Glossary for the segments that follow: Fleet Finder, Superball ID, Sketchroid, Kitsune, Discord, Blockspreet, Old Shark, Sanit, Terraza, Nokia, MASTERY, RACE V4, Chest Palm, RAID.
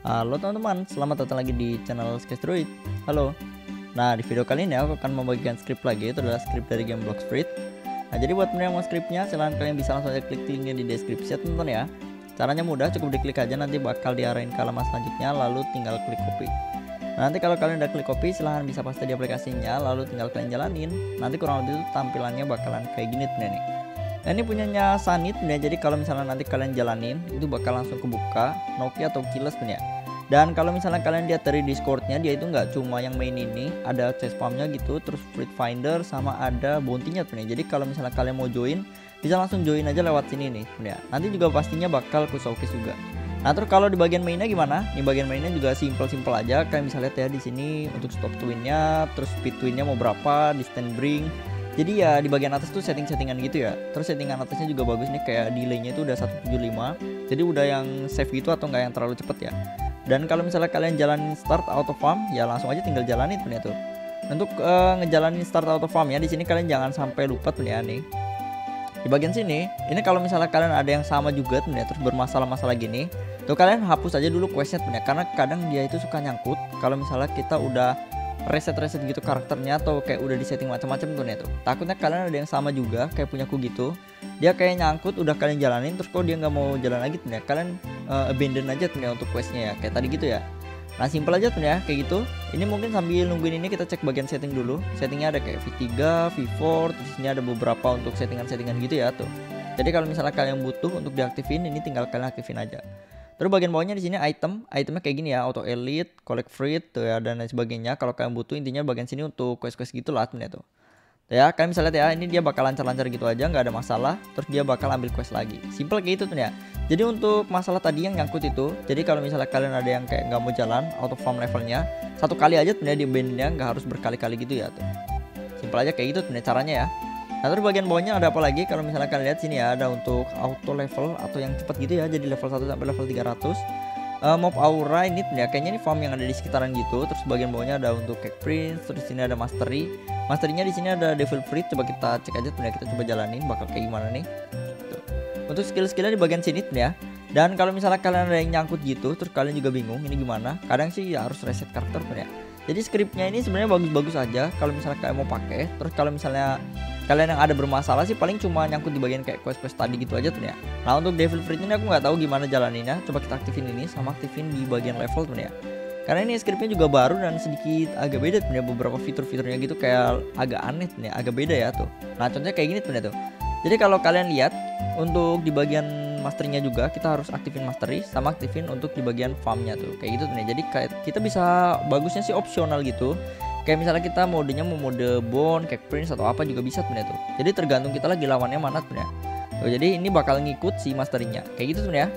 Halo teman-teman, selamat datang lagi di channel Sketchroid. Halo. Nah, di video kali ini aku akan membagikan script lagi. Itu adalah script dari game Blockspreet. Nah, jadi buat teman yang mau scriptnya, silahkan kalian bisa langsung aja klik linknya di deskripsi ya teman-teman ya. Caranya mudah, cukup diklik aja, nanti bakal diarahin ke halaman selanjutnya, lalu tinggal klik copy. Nah, nanti kalau kalian udah klik copy, silahkan bisa paste di aplikasinya, lalu tinggal kalian jalanin. Nanti kurang lebih itu tampilannya bakalan kayak gini teman nih. Nah, ini punyanya Sanit ya, jadi kalau misalnya nanti kalian jalanin itu bakal langsung kebuka Nokia atau keyless punya. Dan kalau misalnya kalian lihat dari Discordnya, dia itu nggak cuma yang main ini, ada Chest Palmnya gitu, terus Fleet Finder sama ada bounty-nya punya. Jadi kalau misalnya kalian mau join, bisa langsung join aja lewat sini nih punya. Nanti juga pastinya bakal ku showcase juga. Nah, terus kalau di bagian mainnya gimana? Di bagian mainnya juga simple-simple aja. Kalian bisa lihat ya di sini untuk stop twinnya, terus speed twinnya mau berapa, distance bring. Jadi ya di bagian atas tuh setting-settingan gitu ya. Terus settingan atasnya juga bagus nih, kayak delaynya itu udah 175. Jadi udah yang safe gitu atau nggak yang terlalu cepet ya. Dan kalau misalnya kalian jalanin start auto farm, ya langsung aja tinggal jalanin ternyata. Untuk ngejalanin start auto farm ya, di sini kalian jangan sampai lupa ternyata nih. Di bagian sini, ini kalau misalnya kalian ada yang sama juga ternyata terus bermasalah-masalah gini, tuh kalian hapus aja dulu questnya ternyata, karena kadang dia itu suka nyangkut kalau misalnya kita udah reset gitu karakternya atau kayak udah di setting macam-macam tuh nih tuh. Takutnya kalian ada yang sama juga kayak punyaku gitu. Dia kayak nyangkut udah kalian jalanin terus kok dia nggak mau jalan lagi tuh ya. Kalian abandon aja tuh ya untuk questnya ya kayak tadi gitu ya. Nah, simple aja tuh ya kayak gitu. Ini mungkin sambil nungguin ini kita cek bagian setting dulu. Settingnya ada kayak V3, V4, terus ini ada beberapa untuk settingan-settingan gitu ya tuh. Jadi kalau misalnya kalian butuh untuk diaktifin ini tinggal kalian aktifin aja. Terus bagian bawahnya di sini itemnya kayak gini ya, auto elite, collect fruit tuh ya dan lain sebagainya. Kalau kalian butuh intinya bagian sini untuk quest-quest gitu lah temen tuh. Ya, kalian bisa lihat ya, ini dia bakal lancar-lancar gitu aja, nggak ada masalah. Terus dia bakal ambil quest lagi. Simple kayak gitu tuh ya. Jadi untuk masalah tadi yang nyangkut itu, jadi kalau misalnya kalian ada yang kayak nggak mau jalan auto farm levelnya, satu kali aja temen ya di bandnya, nggak harus berkali-kali gitu ya tuh. Simple aja kayak gitu temen caranya ya. Nah, terus bagian bawahnya ada apa lagi? Kalau misalnya kalian lihat sini ya, ada untuk auto level atau yang cepat gitu ya, jadi level 1 sampai level 300. Mob aura ini ya, kayaknya ini farm yang ada di sekitaran gitu. Terus bagian bawahnya ada untuk Cake Prince, terus sini ada mastery. Masterinya di sini ada Devil Fruit, coba kita cek aja sebenarnya, kita coba jalanin bakal kayak gimana nih. Tuh. Untuk skill-skillnya di bagian sini ya. Dan kalau misalnya kalian ada yang nyangkut gitu, terus kalian juga bingung ini gimana? Kadang sih ya harus reset karakter ya. Jadi scriptnya ini sebenarnya bagus-bagus aja kalau misalnya kalian mau pakai. Terus kalau misalnya kalian yang ada bermasalah sih paling cuma nyangkut di bagian kayak quest-quest tadi gitu aja tuh ya. Nah, untuk Devil Fruit ini aku nggak tahu gimana jalaninnya. Coba kita aktifin ini sama aktifin di bagian level tuh ya. Karena ini scriptnya juga baru dan sedikit agak beda tuh ya, beberapa fitur-fiturnya gitu kayak agak aneh tuh ya, agak beda ya tuh. Nah, contohnya kayak gini tuh ya tuh. Jadi kalau kalian lihat untuk di bagian masternya juga kita harus aktifin mastery sama aktifin untuk di bagian farmnya tuh kayak gitu tuh ya. Jadi kita bisa bagusnya sih opsional gitu. Kayak misalnya kita modenya mau mode bone, cake prince atau apa juga bisa sebenarnya tuh. Jadi tergantung kita lagi lawannya mana sebenarnya. Jadi ini bakal ngikut si masterinya. Kayak gitu sebenarnya.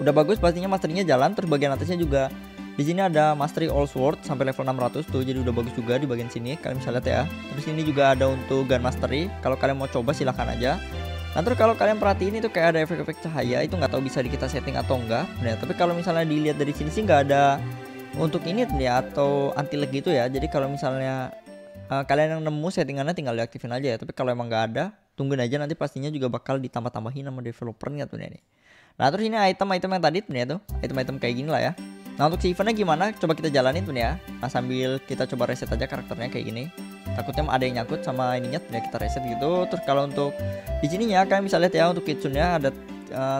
Udah bagus pastinya masterinya jalan. Terus bagian atasnya juga di sini ada mastery all sword sampai level 600 tuh. Jadi udah bagus juga di bagian sini. Kalian bisa lihat ya. Terus ini juga ada untuk gun mastery. Kalau kalian mau coba silahkan aja. Nah, terus kalau kalian perhatiin itu kayak ada efek-efek cahaya itu nggak tahu bisa kita setting atau enggak. Nah, tapi kalau misalnya dilihat dari sini sih nggak ada untuk ini ya atau anti lag gitu ya. Jadi kalau misalnya kalian yang nemu settingannya tinggal diaktifin aja ya. Tapi kalau emang nggak ada, tungguin aja nanti pastinya juga bakal ditambah-tambahin sama developernya tuh nih. Nah, terus ini item-item yang tadi tuh ya tuh. Item-item kayak gini lah ya. Nah, untuk si eventnya gimana? Coba kita jalanin tuh ya. Nah, sambil kita coba reset aja karakternya kayak gini. Takutnya ada yang nyangkut sama ininya tuh ya, kita reset gitu. Terus kalau untuk di sininya kalian bisa lihat ya untuk kitsunnya ada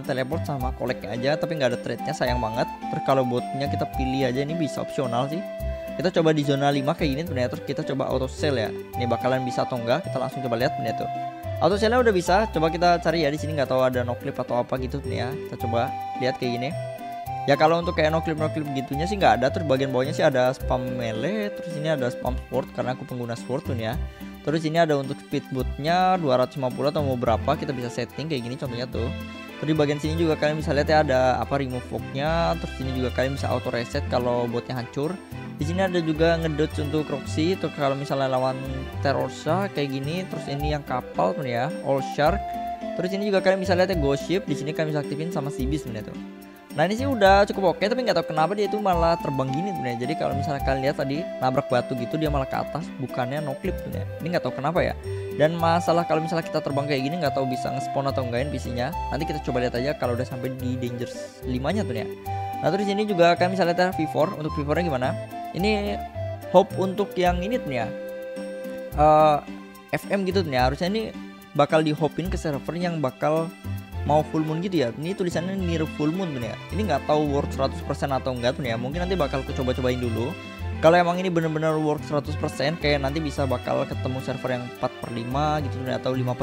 teleport sama koleknya aja, tapi nggak ada trade-nya, sayang banget. Terus kalau botnya kita pilih aja, ini bisa opsional sih. Kita coba di zona 5 kayak gini ternyata. Terus kita coba auto sell ya. Ini bakalan bisa atau enggak? Kita langsung coba lihat ternyata tuh. Auto sellnya udah bisa. Coba kita cari ya di sini, nggak tahu ada no clip atau apa gitu nih ya. Kita coba lihat kayak gini. Ya kalau untuk kayak no clip gitunya sih nggak ada. Terus bagian bawahnya sih ada spam melee. Terus ini ada spam sword karena aku pengguna sword tuh ya. Terus ini ada untuk speed bootnya 250 atau mau berapa kita bisa setting kayak gini contohnya tuh. Terus di bagian sini juga kalian bisa lihat ya ada apa remove fognya. Terus sini juga kalian bisa auto reset kalau botnya hancur. Di sini ada juga ngedodge untuk Roxy. Terus kalau misalnya lawan Terraza kayak gini. Terus ini yang kapal tuh ya, Old Shark. Terus ini juga kalian bisa lihat ya Ghost Ship. Di sini kalian bisa aktifin sama si bis sebenarnya tuh. Nah, ini sih udah cukup oke, tapi nggak tahu kenapa dia itu malah terbang gini sebenarnya. Jadi kalau misalnya kalian lihat tadi nabrak batu gitu dia malah ke atas, bukannya no clip tuh ya. Ini nggak tahu kenapa ya. Dan masalah kalau misalnya kita terbang kayak gini nggak tahu bisa nge-spawn atau enggakin PC-nya. Nanti kita coba lihat aja kalau udah sampai di danger 5-nya tuh ya. Nah terus ini juga kami bisa lihat V4. Untuk V4 nya gimana? Ini hope untuk yang ini tuh ya, FM gitu tuh ya. Harusnya ini bakal dihopin ke server yang bakal mau full moon gitu ya. Ini tulisannya near full moon tuh ya. Ini nggak tahu worth 100% atau enggak tuh ya. Mungkin nanti bakal aku coba-cobain dulu. Kalau emang ini bener-bener worth 100% kayak nanti bisa bakal ketemu server yang 4/5 gitu atau 5/5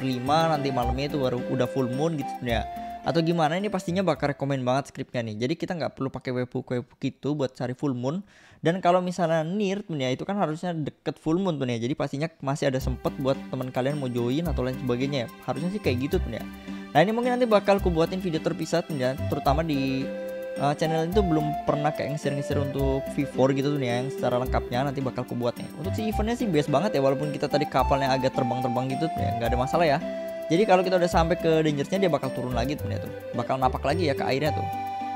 nanti malamnya itu baru udah full moon gitu ya. Atau gimana, ini pastinya bakal rekomend banget scriptnya nih. Jadi kita nggak perlu pakai webhook gitu buat cari full moon. Dan kalau misalnya near tuh ya, itu kan harusnya deket full moon tuh ya. Jadi pastinya masih ada sempet buat teman kalian mau join atau lain sebagainya ya. Harusnya sih kayak gitu tuh ya. Nah ini mungkin nanti bakal ku buatin video terpisah tuh ya, terutama di channel itu belum pernah kayak ngeser-ngeser untuk V4 gitu tuh nih, yang secara lengkapnya nanti bakal aku buat nih. Untuk si eventnya sih bias banget ya, walaupun kita tadi kapalnya agak terbang-terbang gitu tuh ya, nggak ada masalah ya. Jadi kalau kita udah sampai ke dangernya dia bakal turun lagi tuh ya, tuh bakal napak lagi ya ke airnya tuh.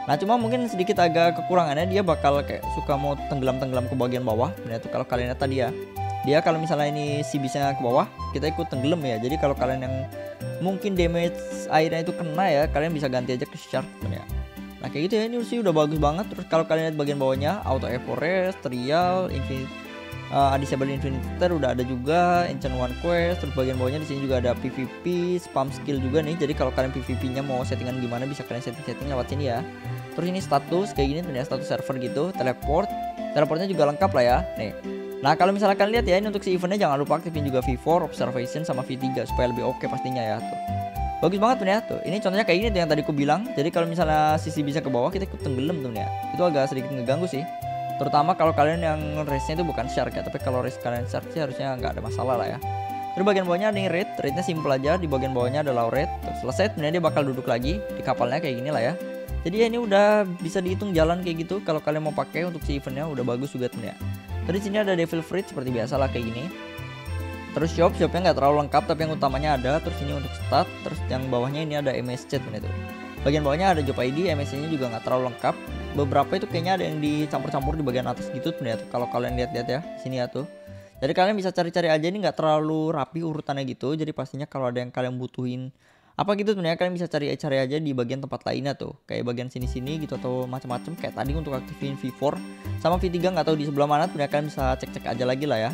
Nah cuma mungkin sedikit agak kekurangannya, dia bakal kayak suka mau tenggelam-tenggelam ke bagian bawah tuh ya, tuh kalau kalian lihat tadi ya. Dia kalau misalnya ini si bisanya ke bawah, kita ikut tenggelam ya. Jadi kalau kalian yang mungkin damage airnya itu kena ya, kalian bisa ganti aja ke shark tuh ya. Nah kayak gitu ya, ini sih udah bagus banget. Terus kalau kalian lihat bagian bawahnya auto eforest, trial, infinite, disable infinitor udah ada juga, ancient one quest. Terus bagian bawahnya di sini juga ada PVP, spam skill juga nih. Jadi kalau kalian PVP-nya mau settingan gimana bisa kalian setting lewat sini ya. Terus ini status kayak gini punya status server gitu, teleport. Teleportnya juga lengkap lah ya. Nih. Nah kalau misalnya kalian lihat ya, ini untuk si eventnya jangan lupa aktifin juga V4, observation sama V3 supaya lebih oke pastinya ya tuh. Bagus banget tuh ya tuh. Ini contohnya kayak gini tuh yang tadi ku bilang. Jadi kalau misalnya sisi bisa ke bawah kita ikut tenggelam tuh ya. Itu agak sedikit ngeganggu sih. Terutama kalau kalian yang race-nya itu bukan shark ya. Tapi kalau race kalian shark sih harusnya nggak ada masalah lah ya. Terus bagian bawahnya ada yang raid. Raidnya simple aja. Di bagian bawahnya ada lauret. Terus selesai sebenarnya dia bakal duduk lagi di kapalnya kayak gini lah ya. Jadi ya ini udah bisa dihitung jalan kayak gitu. Kalau kalian mau pakai untuk si eventnya udah bagus juga tuh ya. Terus sini ada devil fruit seperti biasa lah kayak gini. Terus shopnya nggak terlalu lengkap tapi yang utamanya ada. Terus ini untuk stat, terus yang bawahnya ini ada MSC tuh itu. Bagian bawahnya ada job ID, MSC-nya juga nggak terlalu lengkap. Beberapa itu kayaknya ada yang dicampur-campur di bagian atas gitu tuh ya. Kalau kalian lihat-lihat ya, sini ya tuh. Jadi kalian bisa cari-cari aja, ini nggak terlalu rapi urutannya gitu. Jadi pastinya kalau ada yang kalian butuhin apa gitu tuh ya, kalian bisa cari-cari aja di bagian tempat lainnya tuh. Kayak bagian sini-sini gitu atau macam-macam. Kayak tadi untuk aktifin V4 sama V3 nggak tahu di sebelah mana tuh ya, kalian bisa cek-cek aja lagi lah ya.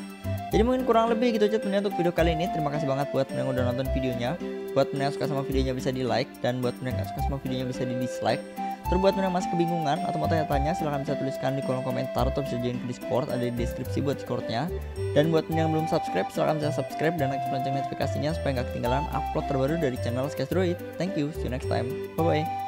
Jadi mungkin kurang lebih gitu aja teman untuk video kali ini. Terima kasih banget buat yang udah nonton videonya. Buat yang suka sama videonya bisa di like. Dan buat yang gak suka sama videonya bisa di dislike. Terus buat yang masih kebingungan atau mau tanya-tanya silahkan bisa tuliskan di kolom komentar. Atau bisa join ke Discord, ada di deskripsi buat Discordnya. Dan buat yang belum subscribe silahkan bisa subscribe dan aktifkan lonceng notifikasinya supaya gak ketinggalan upload terbaru dari channel Sketchroid. Thank you, see you next time, bye-bye.